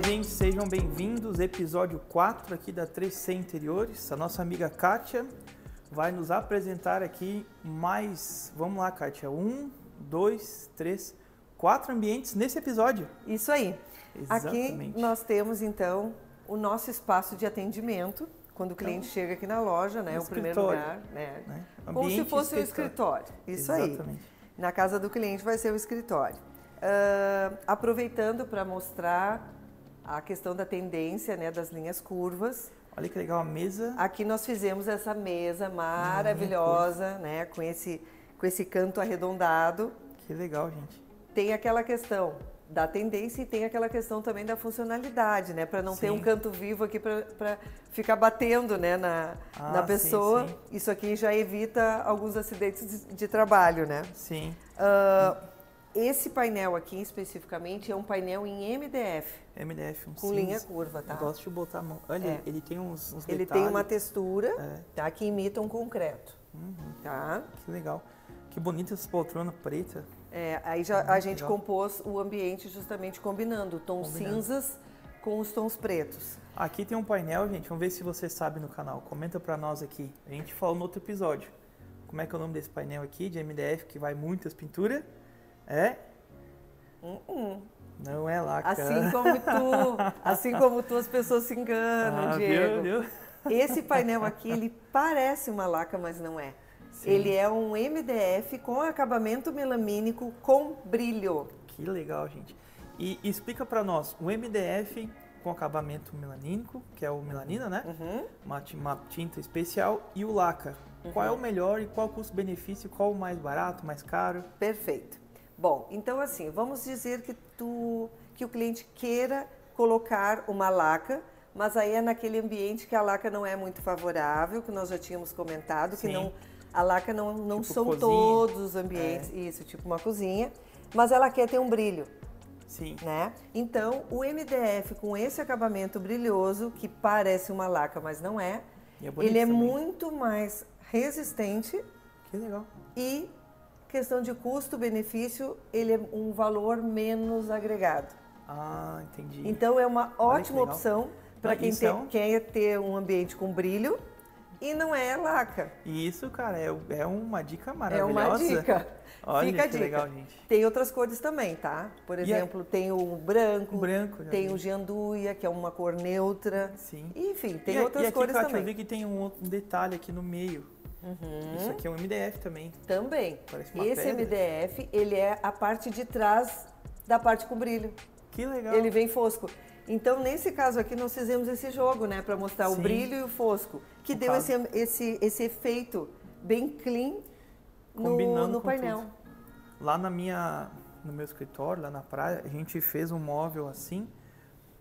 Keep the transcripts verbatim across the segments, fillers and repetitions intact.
Fala, gente, sejam bem-vindos, episódio quatro aqui da Trescê Interiores. A nossa amiga Kátia vai nos apresentar aqui mais, vamos lá, Kátia, um, dois, três, quatro ambientes nesse episódio. Isso aí. Exatamente. Aqui nós temos, então, o nosso espaço de atendimento, quando o cliente então chega aqui na loja, né, o primeiro lugar, né, né? Como se fosse um escritório. Isso aí. Exatamente. Na casa do cliente vai ser o escritório. Uh, aproveitando para mostrar a questão da tendência, né, das linhas curvas. Olha que legal a mesa. Aqui nós fizemos essa mesa maravilhosa, ah, né, com esse, com esse canto arredondado. Que legal, gente. Tem aquela questão da tendência e tem aquela questão também da funcionalidade, né, para não sim ter um canto vivo aqui para ficar batendo, né, na, ah, na pessoa. Sim, sim. Isso aqui já evita alguns acidentes de, de trabalho, né? Sim. Uh, Esse painel aqui, especificamente, é um painel em M D F. M D F, um com cinza, linha curva, tá? Eu gosto de botar a mão. Olha, é. ele tem uns, uns ele detalhes. Ele tem uma textura, é. tá? Que imita um concreto, uhum. tá? Que legal. Que bonita essa poltrona preta. É, aí já, é a gente legal. compôs o ambiente justamente combinando tons combinando. cinzas com os tons pretos. Aqui tem um painel, gente. Vamos ver se você sabe no canal. Comenta pra nós aqui. A gente falou no outro episódio. Como é que é o nome desse painel aqui, de M D F, que vai muitas pinturas? É? Uh -uh. Não é lá, cara. Assim como tu, assim como tu, as pessoas se enganam, ah, Diego. Viu, viu? Esse painel aqui, ele parece uma laca, mas não é. Sim. Ele é um M D F com acabamento melamínico com brilho. Que legal, gente. E explica pra nós, o M D F com acabamento melanínico, que é o melanina, né? Uhum. Uma, uma tinta especial, e o laca. Uhum. Qual é o melhor e qual custo-benefício, qual o mais barato, mais caro? Perfeito. Bom, então assim, vamos dizer que, tu, que o cliente queira colocar uma laca, mas aí é naquele ambiente que a laca não é muito favorável, que nós já tínhamos comentado, sim, que não, a laca não, não tipo são cozinha. todos os ambientes, é. isso, tipo uma cozinha, mas ela quer ter um brilho. Sim. Né? Então, o M D F com esse acabamento brilhoso, que parece uma laca, mas não é, é ele é também. muito mais resistente. Que legal. E questão de custo-benefício, ele é um valor menos agregado. Ah, entendi. Então é uma ótima opção para quem tem, quer ter um ambiente com brilho e não é laca. Isso, cara, é, é uma dica maravilhosa. É uma dica. Olha, fica a dica. Legal, gente. Tem outras cores também, tá? Por exemplo, yeah. tem o branco, o branco tem vi. o gianduia, que é uma cor neutra. Sim. Enfim, tem e, outras e aqui, cores Kátia, também. Eu vi que tem um outro detalhe aqui no meio. Uhum. Isso aqui é um M D F também. Também. Parece uma Esse pedra. M D F, ele é a parte de trás da parte com brilho. Que legal. Ele vem fosco. Então, nesse caso aqui, nós fizemos esse jogo, né? Pra mostrar sim o brilho e o fosco. Que no deu esse, esse, esse efeito bem clean no, no painel. Tudo. Lá na minha, no meu escritório, lá na praia, a gente fez um móvel assim,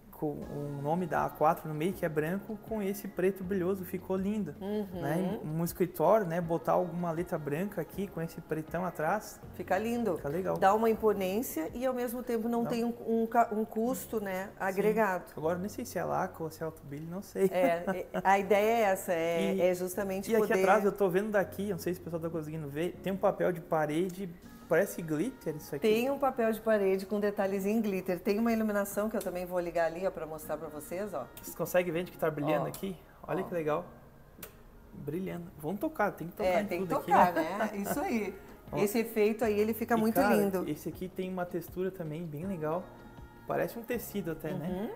com o nome da A quatro no meio, que é branco, com esse preto brilhoso, ficou lindo. Uhum. Né? Um escritório, né? Botar alguma letra branca aqui, com esse pretão atrás. Fica lindo. Fica legal. Dá uma imponência e ao mesmo tempo não, não. tem um, um, um custo, né, agregado. Sim. Agora, não sei se é laca ou se é alto brilho, não sei. É, a ideia é essa, é, e, é justamente e poder... E aqui atrás, eu tô vendo daqui, não sei se o pessoal tá conseguindo ver, tem um papel de parede... Parece glitter isso aqui. Tem um papel de parede com detalhes em glitter. Tem uma iluminação que eu também vou ligar ali, ó, pra mostrar pra vocês, ó. Vocês conseguem ver de que tá brilhando ó, aqui? Olha ó. que legal. Brilhando. Vamos tocar, tem que tocar é, tem tudo que tocar, aqui, né? Isso aí. Ó. Esse efeito aí, ele fica e muito cara, lindo. Esse aqui tem uma textura também bem legal. Parece um tecido até, uhum. né?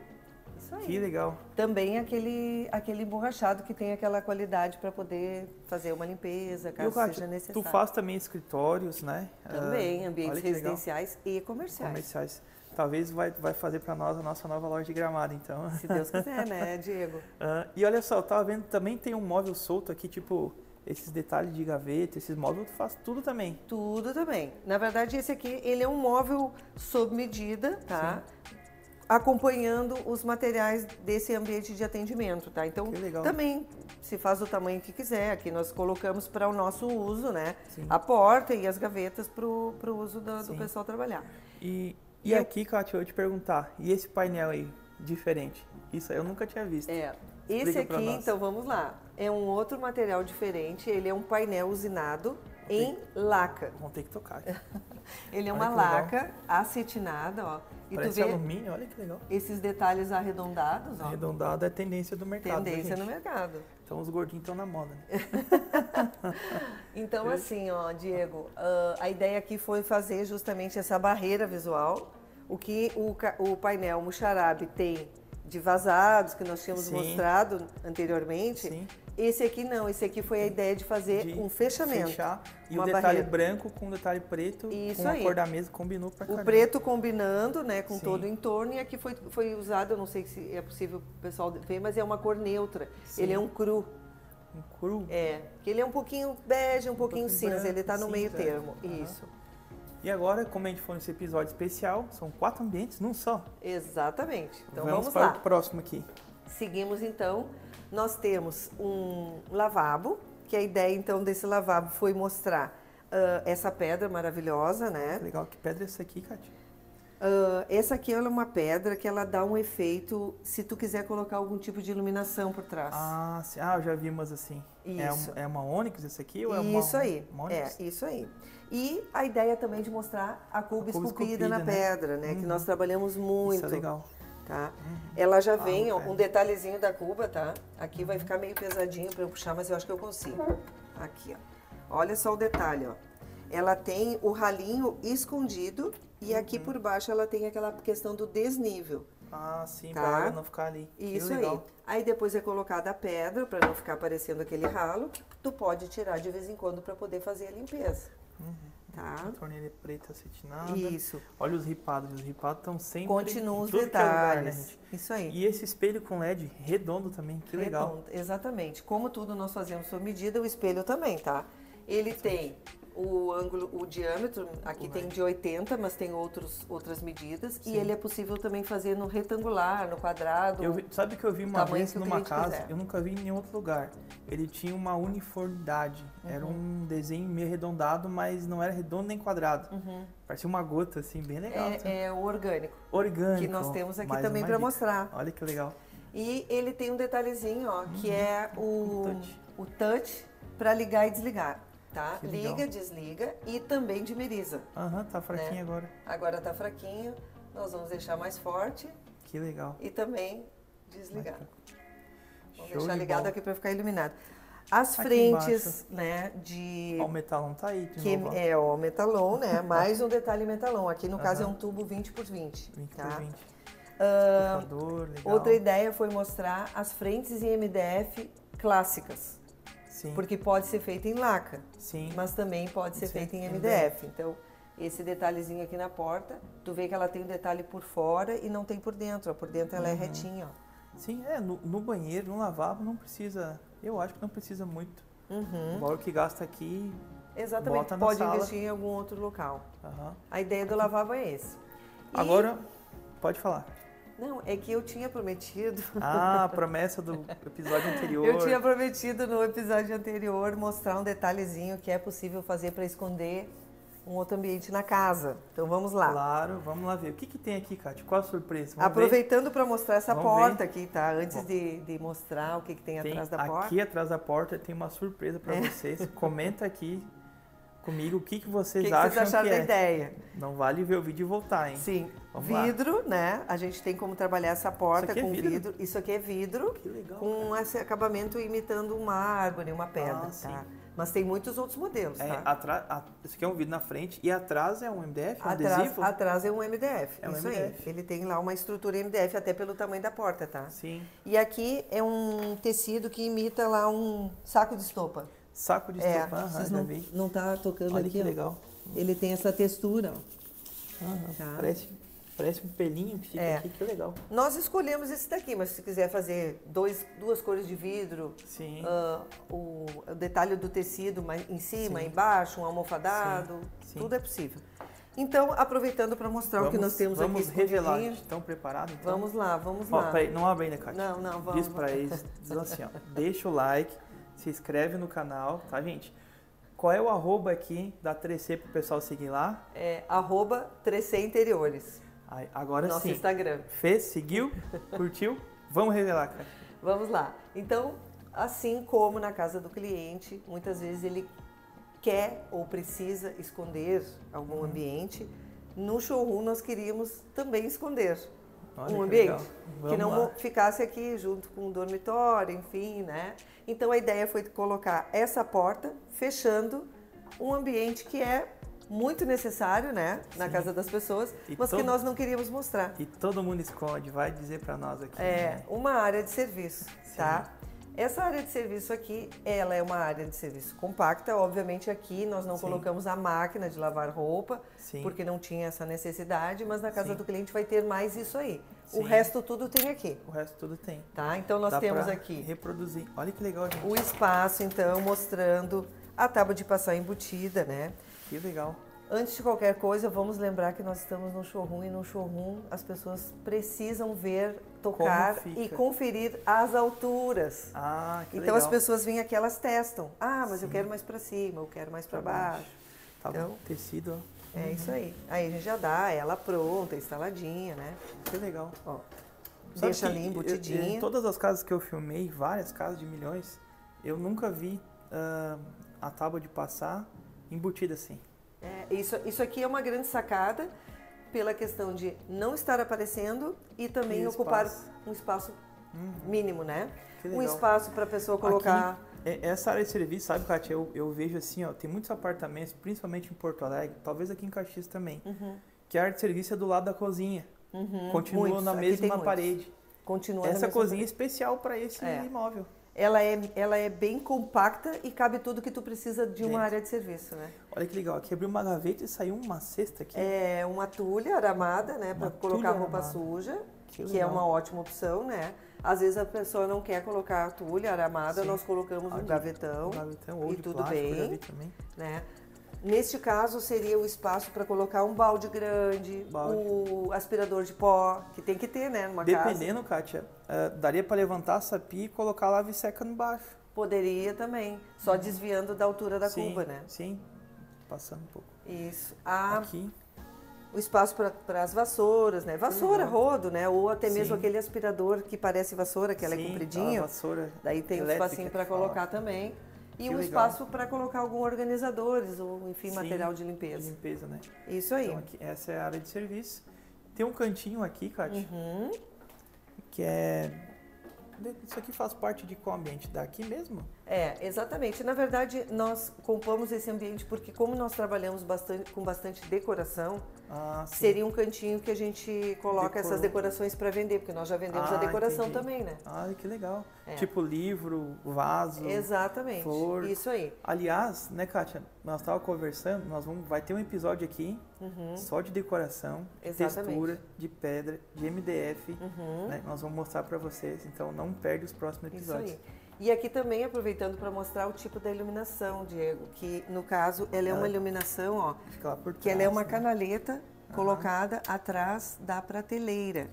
Isso aí. Que legal. Também aquele, aquele emborrachado que tem aquela qualidade para poder fazer uma limpeza, caso Kátia, seja necessário. Tu faz também escritórios, né? Também, ambientes ah, residenciais legal. e comerciais. Comerciais. Talvez vai, vai fazer para nós a nossa nova loja de Gramado, então. Se Deus quiser, né, Diego? Ah, e olha só, eu tava vendo, também tem um móvel solto aqui, tipo... Esses detalhes de gaveta, esses móveis, tu faz tudo também? Tudo também. Na verdade, esse aqui, ele é um móvel sob medida, tá? Sim. Acompanhando os materiais desse ambiente de atendimento, tá? Então, também se faz o tamanho que quiser. Aqui nós colocamos para o nosso uso, né? Sim. A porta e as gavetas para o uso do, do pessoal trabalhar. E, e, e aqui, Kátia, eu ia te perguntar, e esse painel aí, diferente? Isso aí eu nunca tinha visto. É. Esse Explica aqui, então, vamos lá. É um outro material diferente, ele é um painel usinado em tem... laca. Vão ter que tocar aqui. Ele é olha uma laca legal. acetinada, ó. E parece tu vê alumínio, olha que legal. Esses detalhes arredondados, ó. Arredondado é tendência do mercado. Tendência no mercado. Então os gordinhos estão na moda, né? Então assim, ó, Diego, uh, a ideia aqui foi fazer justamente essa barreira visual. O que o, o painel muxarabe tem de vazados, que nós tínhamos Sim. mostrado anteriormente. Sim. Esse aqui não, esse aqui foi a ideia de fazer de um fechamento. Fechar. E o detalhe barreira. branco com o detalhe preto, Isso com a aí. cor da mesa, combinou pra caramba. O preto combinando, né, com Sim. todo o entorno, e aqui foi, foi usado, eu não sei se é possível o pessoal ver, mas é uma cor neutra. Sim. Ele é um cru. Um cru? É, que ele é um pouquinho bege, um, um pouquinho cinza, branco, ele tá no cinza, meio termo, é. isso. Uhum. E agora, como a gente foi nesse episódio especial, são quatro ambientes num só. Exatamente. Então vamos, vamos para lá. o próximo aqui. Seguimos então, nós temos um lavabo, que a ideia então desse lavabo foi mostrar uh, essa pedra maravilhosa, né? Legal, que pedra é essa aqui, Kátia? Uh, essa aqui ela é uma pedra que ela dá um efeito se tu quiser colocar algum tipo de iluminação por trás. Ah, sim. Ah, eu já vi umas assim. Isso. É, um, é uma ônix essa aqui? Ou é uma, isso aí, uma ônix? É, isso aí. E a ideia também de mostrar a cuba, a cuba esculpida, esculpida na né? pedra, né? Uhum. Que nós trabalhamos muito. Isso é legal. Tá? Uhum. Ela já ah, vem, ó, um detalhezinho da cuba, tá? Aqui vai ficar meio pesadinho pra eu puxar, mas eu acho que eu consigo. Aqui, ó. Olha só o detalhe, ó. Ela tem o ralinho escondido e aqui uhum. por baixo ela tem aquela questão do desnível. Ah, sim, tá? Pra ela não ficar ali. Isso aí. Aí depois é colocada a pedra para não ficar aparecendo aquele ralo. Tu pode tirar de vez em quando para poder fazer a limpeza. Uhum. Tá? Torneira preta acetinada. Isso. Olha os ripados, os ripados estão sempre... Continuam os detalhes. Lugar, né, isso aí. E esse espelho com L E D redondo também, que redondo, legal. Exatamente. Como tudo nós fazemos sob medida, o espelho também, tá? Ele tem... O ângulo, o diâmetro, aqui tem de oitenta, mas tem outros, outras medidas. Sim. E ele é possível também fazer no retangular, no quadrado. Eu vi, sabe que eu vi uma vez numa casa, quiser. eu nunca vi em nenhum outro lugar. Ele tinha uma uniformidade. Uhum. Era um desenho meio arredondado, mas não era redondo nem quadrado. Uhum. Parecia uma gota, assim, bem legal. É, assim. é o orgânico. Orgânico. Que nós temos aqui Mais também para mostrar. Olha que legal. E ele tem um detalhezinho, ó, uhum. que é o, o touch, touch para ligar e desligar. Tá? Liga, desliga e também dimeriza. Aham, uhum, tá fraquinho né? agora. Agora tá fraquinho, nós vamos deixar mais forte. Que legal. E também desligar. Vamos deixar de ligado bola. aqui para ficar iluminado. As aqui frentes, embaixo. né, de... Ó, o metalon tá aí de que novo. É, ó, o metalon, né, mais um detalhe metalon. Aqui no uhum. caso é um tubo vinte por vinte. vinte por vinte. Uh, Puxador, legal. Outra ideia foi mostrar as frentes em M D F clássicas. Sim. Porque pode ser feito em laca, Sim. mas também pode ser Sim. feito em M D F. Então, esse detalhezinho aqui na porta, tu vê que ela tem um detalhe por fora e não tem por dentro. Ó. Por dentro ela uhum. é retinha. Ó. Sim, é, no, no banheiro, no lavabo, não precisa, eu acho que não precisa muito. Uhum. O valor que gasta aqui, Exatamente. bota na pode sala. Investir em algum outro local. Uhum. A ideia do lavabo é esse. E... Agora, pode falar. Não, é que eu tinha prometido... Ah, a promessa do episódio anterior. Eu tinha prometido no episódio anterior mostrar um detalhezinho que é possível fazer para esconder um outro ambiente na casa. Então vamos lá. Claro, vamos lá ver. O que, que tem aqui, Kátia? Qual a surpresa? Vamos Aproveitando para mostrar essa vamos porta ver. aqui, tá? Antes de, de mostrar o que, que tem, tem atrás da porta. Aqui atrás da porta tem uma surpresa para é. vocês. Comenta aqui comigo o que, que vocês que que acham vocês que da é. ideia. Não vale ver o vídeo e voltar, hein? Sim. Vamos vidro, lá. né? A gente tem como trabalhar essa porta com é vidro. vidro. Isso aqui é vidro que legal, com cara. esse acabamento imitando uma árvore, uma pedra, ah, tá? Mas tem muitos outros modelos, é, tá? Atra... A... Isso aqui é um vidro na frente e atrás é um M D F, um atrás, adesivo? Atrás é um M D F, é isso um M D F. aí. Ele tem lá uma estrutura M D F até pelo tamanho da porta, tá? Sim. E aqui é um tecido que imita lá um saco de estopa. Saco de estopa, é, vocês não, não tá tocando Olha aqui, que legal. Ó. Ele tem essa textura, ó. Aham, tá? Parece, parece um pelinho que fica é. aqui, que legal. Nós escolhemos esse daqui, mas se quiser fazer dois, duas cores de vidro, Sim. Uh, o, o detalhe do tecido em cima, Sim. embaixo, um almofadado, Sim. Sim. tudo é possível. Então, aproveitando para mostrar vamos, o que nós temos vamos aqui. Vamos revelar, estão preparados? Então? Vamos lá, vamos ó, lá. Peraí, não abre ainda, Kátia. Não, não, vamos. Diz para eles, diz assim, ó, deixa o like. Se inscreve no canal, tá, gente? Qual é o arroba aqui da Trescê pro pessoal seguir lá? É arroba Trescê Interiores. Aí, agora Nosso sim. Nosso Instagram. Fez, seguiu, curtiu? Vamos revelar, cara. Vamos lá. Então, assim como na casa do cliente, muitas vezes ele quer ou precisa esconder algum ambiente, no showroom nós queríamos também esconder Olha, um ambiente que, que não lá. ficasse aqui junto com o dormitório, enfim, né? Então a ideia foi colocar essa porta fechando um ambiente que é muito necessário, né, na Sim. casa das pessoas, e mas todo, que nós não queríamos mostrar. E todo mundo esconde, vai dizer para nós aqui. É, né? Uma área de serviço, Sim. tá? Essa área de serviço aqui, ela é uma área de serviço compacta. Obviamente aqui nós não Sim. colocamos a máquina de lavar roupa, Sim. porque não tinha essa necessidade, mas na casa Sim. do cliente vai ter mais isso aí. Sim. O resto tudo tem aqui. O resto tudo tem. Tá? Então nós Dá temos aqui... reproduzir. Olha que legal, gente. O espaço, então, mostrando a tábua de passar embutida, né? Que legal. Antes de qualquer coisa, vamos lembrar que nós estamos no showroom e no showroom as pessoas precisam ver, tocar e conferir as alturas. Ah, que legal. Então as pessoas vêm aqui, elas testam. Ah, mas Sim. eu quero mais para cima, eu quero mais para baixo. Tá então, bom. Tecido, ó. É uhum. isso aí. Aí a gente já dá ela pronta, instaladinha, né? Que legal. Ó, deixa ali embutidinha. Eu, em todas as casas que eu filmei, várias casas de milhões, eu nunca vi uh, a tábua de passar embutida assim. É, isso, isso aqui é uma grande sacada pela questão de não estar aparecendo e também e ocupar um espaço uhum. mínimo, né? Um espaço para a pessoa colocar... Aqui, essa área de serviço, sabe, Kátia, eu, eu vejo assim, ó, tem muitos apartamentos, principalmente em Porto Alegre, talvez aqui em Caxias também, uhum. que a área de serviço é do lado da cozinha, uhum. continua muitos. na mesma parede. Continua Essa cozinha parede. é especial para esse é. imóvel. Ela é, ela é bem compacta e cabe tudo que tu precisa de Gente, uma área de serviço, né? Olha que legal, aqui abriu uma gaveta e saiu uma cesta aqui. É, uma tulha aramada, né? Para colocar roupa aramada. suja, que, que é uma ótima opção, né? Às vezes a pessoa não quer colocar a tulha aramada, Sim. nós colocamos um gavetão, um gavetão ou e de tudo plástico, bem, eu já vi também. né? Neste caso, seria o espaço para colocar um balde grande, balde. o aspirador de pó, que tem que ter, né, numa Dependendo, casa. Dependendo, Kátia, uh, daria para levantar a sapia e colocar a lava e seca embaixo. Poderia também, só uhum. desviando da altura da sim, cuba, né? Sim, passando um pouco. Isso. A, Aqui. O espaço para as vassouras, né? Vassoura, uhum. rodo, né? Ou até mesmo sim. aquele aspirador que parece vassoura, que ela sim, é compridinha. Tá, vassoura Daí tem um espacinho para colocar também. E que um legal. espaço para colocar alguns organizadores ou, enfim, Sim, material de limpeza. De limpeza, né? Isso aí. Então, aqui, essa é a área de serviço. Tem um cantinho aqui, Kátia, uhum. que é... Isso aqui faz parte de qual ambiente? Daqui mesmo? É, exatamente. Na verdade, nós compomos esse ambiente porque como nós trabalhamos bastante, com bastante decoração, ah, seria um cantinho que a gente coloca Decorou. essas decorações para vender, porque nós já vendemos ah, a decoração entendi. também, né? Ah, que legal. É. Tipo livro, vaso, Exatamente. flor. Isso aí. Aliás, né, Kátia, nós estávamos conversando, nós vamos, vai ter um episódio aqui uhum. só de decoração, de textura, de pedra, de M D F. Uhum. Né? Nós vamos mostrar para vocês, então não perde os próximos episódios. Isso aí. E aqui também aproveitando para mostrar o tipo da iluminação, Diego, que no caso ela é uma iluminação, ó, por trás, que ela é uma né? canaleta uhum. colocada atrás da prateleira.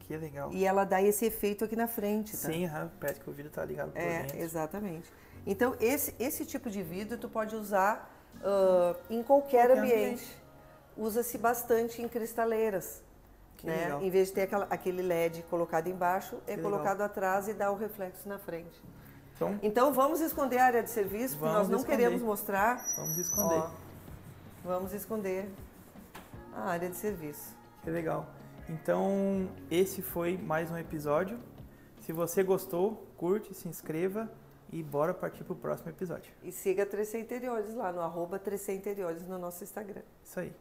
Que legal. E ela dá esse efeito aqui na frente, tá? Sim, uhum. parece que o vidro tá ligado por é, dentro. É, exatamente. Então esse esse tipo de vidro tu pode usar uh, em qualquer, qualquer ambiente. ambiente. Usa-se bastante em cristaleiras. Né? Em vez de ter aquela, aquele L E D colocado embaixo, que é legal. colocado atrás e dá o reflexo na frente. Então, então vamos esconder a área de serviço, porque nós não esconder. queremos mostrar. Vamos esconder. Ó, vamos esconder a área de serviço. Que legal. Então esse foi mais um episódio. Se você gostou, curte, se inscreva e bora partir para o próximo episódio. E siga a Trescê Interiores lá no arroba Trescê Interiores no nosso Instagram. Isso aí.